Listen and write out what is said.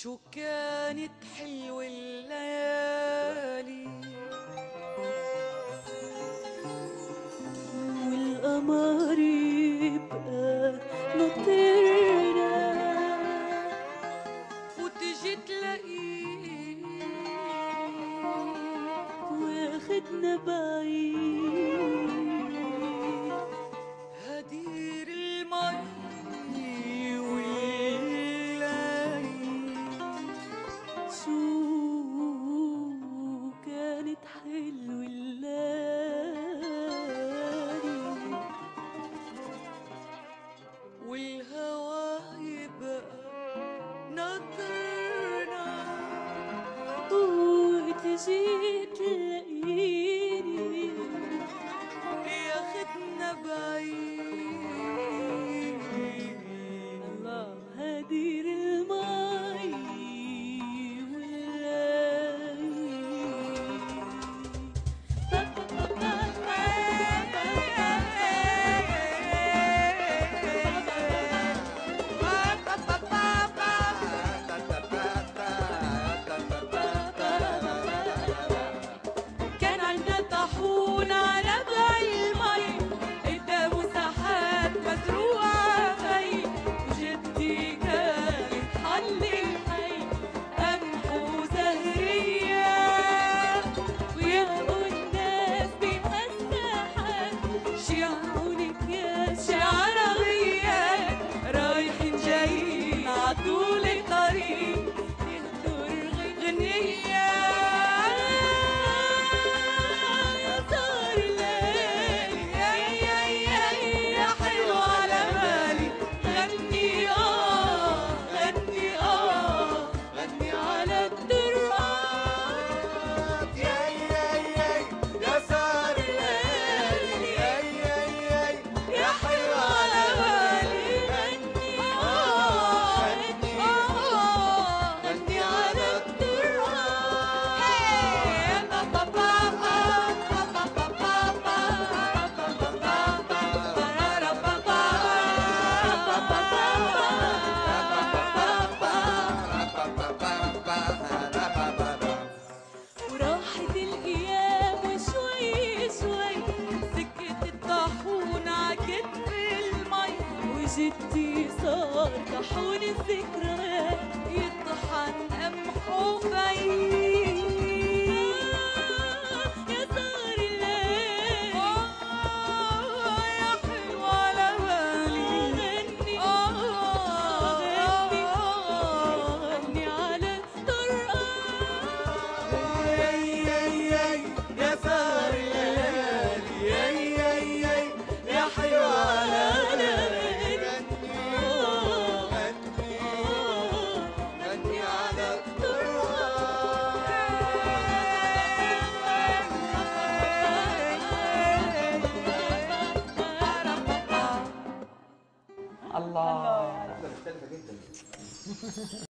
شو كانت حلوة الليالي والقمر يبقى نطيرنا وتجي تلاقيك واخدنا بعيد هدير المي والهوا يبقى نطرنا وتجي تلاقيني ياخدنا بعيد الله هدير المي والليل جدي صار طاحون الذكريات يطحن قمحه فيي يا صار الليل يا حلو على بالي غني غني على الطرقة يا صار الليل يا حلو على بالي الله مختلفة جدا